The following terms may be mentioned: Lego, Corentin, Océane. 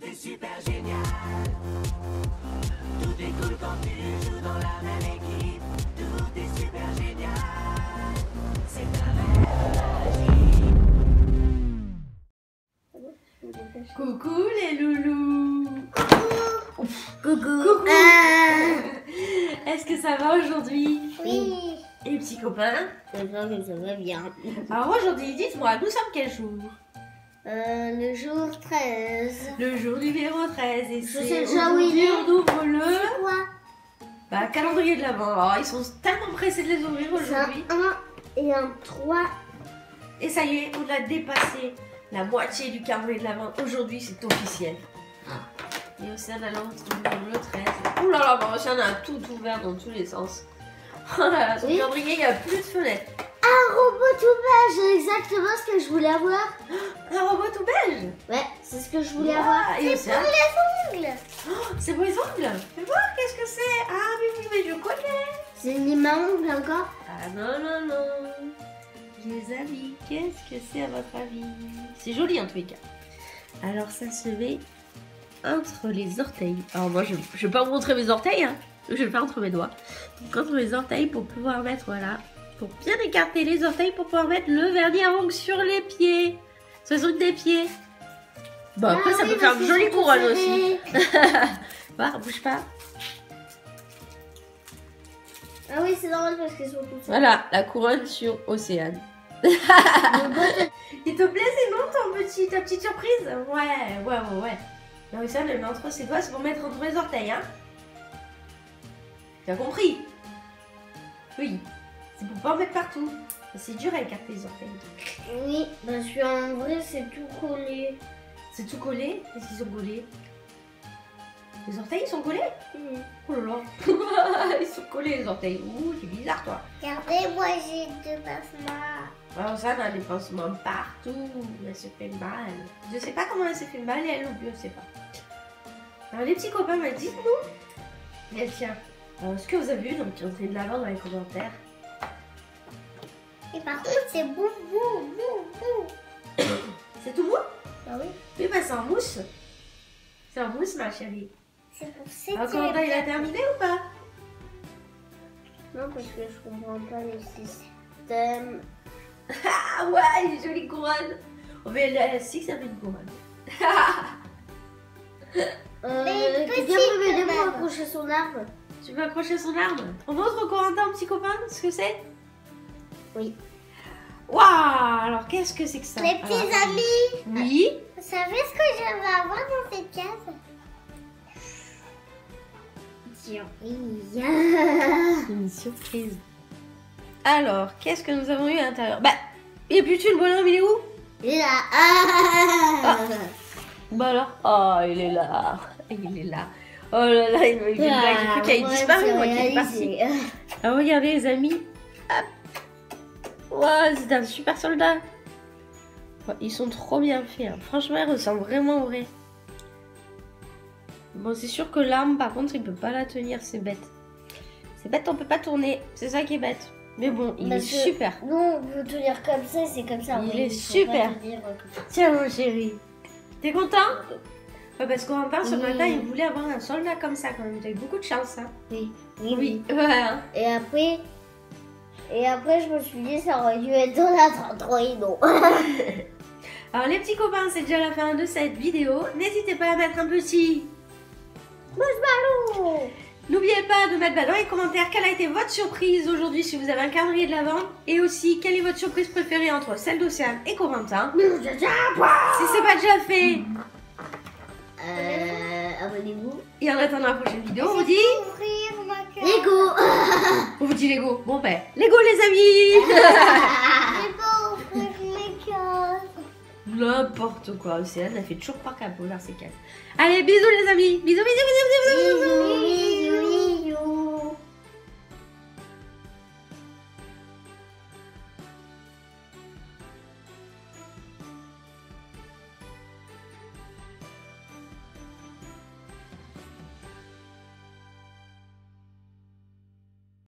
tout est super génial. Tout est cool quand tu joues dans la même équipe. Tout est super génial. C'est magique. Coucou les loulous. Coucou. Coucou. Coucou. Est-ce que ça va aujourd'hui? Oui. Et les petits copains? Ça va, mais ça va bien. Alors aujourd'hui, dites-moi, nous sommes quel jour? Le jour 13. Le jour numéro 13. Et c'est aujourd'hui on ouvre le... Quoi? Bah, calendrier de l'Avent. Alors, ils sont tellement pressés de les ouvrir aujourd'hui. Un 1 et un 3. Et ça y est, on a dépassé la moitié du calendrier de l'Avent. Aujourd'hui, c'est officiel. Et Océane a le 13. Ouh là là, bah, Océane a tout ouvert dans tous les sens. Oh là là, son calendrier, il n'y a plus de fenêtre. Un robot tout belge, c'est exactement ce que je voulais avoir. Un robot tout belge? Ouais, c'est ce que je voulais avoir. C'est pour les ongles. Oh, c'est pour les ongles? Fais voir, qu'est-ce que c'est? Ah oui, mais je connais. C'est une lime à ongles encore? Ah non, non, non. Les amis, qu'est-ce que c'est à votre avis? C'est joli en tous les cas. Alors ça se met entre les orteils. Alors moi, je ne vais pas vous montrer mes orteils, hein. Je vais le faire entre mes doigts. Donc entre les orteils pour pouvoir mettre, voilà, pour bien écarter les orteils pour pouvoir mettre le vernis à ongles sur les pieds. Sur les ongles des pieds. Bon, après, ça peut faire une jolie couronne aussi. Bah, bouge pas. Ah oui, c'est normal parce qu'ils sont tous. Voilà, la couronne sur Océane. Il te plaît, c'est bon ta petite surprise? Ouais, ouais, ouais, ouais. Non, Océane, elle met entre ses doigts, c'est pour mettre entre les orteils, hein. T'as compris? Oui. C'est pour pas en mettre partout. C'est dur à écarter les orteils. Oui, parce qu'en vrai, c'est tout collé. C'est tout collé? Qu'est-ce qu'ils sont collés? Les orteils, ils sont collés? Oh là là. Ils sont collés, les orteils. Ouh, c'est bizarre, toi. Regardez, moi, j'ai deux pincements. Alors ça, elle a des pincements partout. Elle se fait mal. Je sais pas comment elle s'est fait mal et elle non plus, je sais pas. Alors, les petits copains, bah, dites-nous. Mais tiens, ce que vous avez vu, donc, entrez de l'avant dans les commentaires. Et par contre, c'est boum, boum, boum, boum. C'est tout mou? Bah oui. Oui, bah c'est en mousse. C'est en mousse, ma chérie. C'est pour sécher. Alors, Corentin, il a terminé ou pas? Non, parce que je comprends pas le système. Ah ouais, une jolie couronne. On met l'élastique, ça fait une couronne. Tu peux m'aider pour accrocher son arbre. Tu veux accrocher son arbre? On montre au Corentin, mon petit copain, ce que c'est? Oui. Waouh! Alors qu'est-ce que c'est que ça? Les petits amis! Oui? Vous savez ce que je vais avoir dans cette case? C'est une surprise. Alors, qu'est-ce que nous avons eu à l'intérieur? Bah, il est plus dessus, le bonhomme, il est où? Il est là. Bah alors, oh, il est là. Il est là. Oh là là, il m'a eu une blague. Il faut qu'il ait disparu, moi qui est parti. Alors regardez les amis. Hop. Wow, c'est un super soldat. Ils sont trop bien faits, hein. Franchement, ils ressemblent vraiment au vrai. Bon, c'est sûr que l'arme, par contre, il peut pas la tenir, c'est bête. C'est bête, on peut pas tourner, c'est ça qui est bête. Mais bon, il est super. Non, on peut tenir comme ça, c'est comme ça. Il est super. Tiens, mon chéri, t'es content? Ouais, parce qu'on part ce matin, il voulait avoir un soldat comme ça quand même. T'as eu beaucoup de chance, hein. Oui. Oui, oui. Voilà. Et après, je me suis dit, ça aurait dû être dans la 33, non. Alors, les petits copains, c'est déjà la fin de cette vidéo. N'hésitez pas à mettre un petit pouce ballon. N'oubliez pas de mettre dans les commentaires quelle a été votre surprise aujourd'hui si vous avez un calendrier de l'Avent. Et aussi, quelle est votre surprise préférée entre celle d'Océane et Corentin. Si c'est pas déjà fait, abonnez-vous. Et en attendant la prochaine vidéo, on vous dit... Lego. On vous dit Lego. Bon ben, Lego les amis. J'ai pas ouvert mes cases. N'importe quoi, Océane, elle fait toujours pas qu'à ouvrir ses cases. Allez, bisous les amis. Bisous, bisous, bisous, bisous, bisous.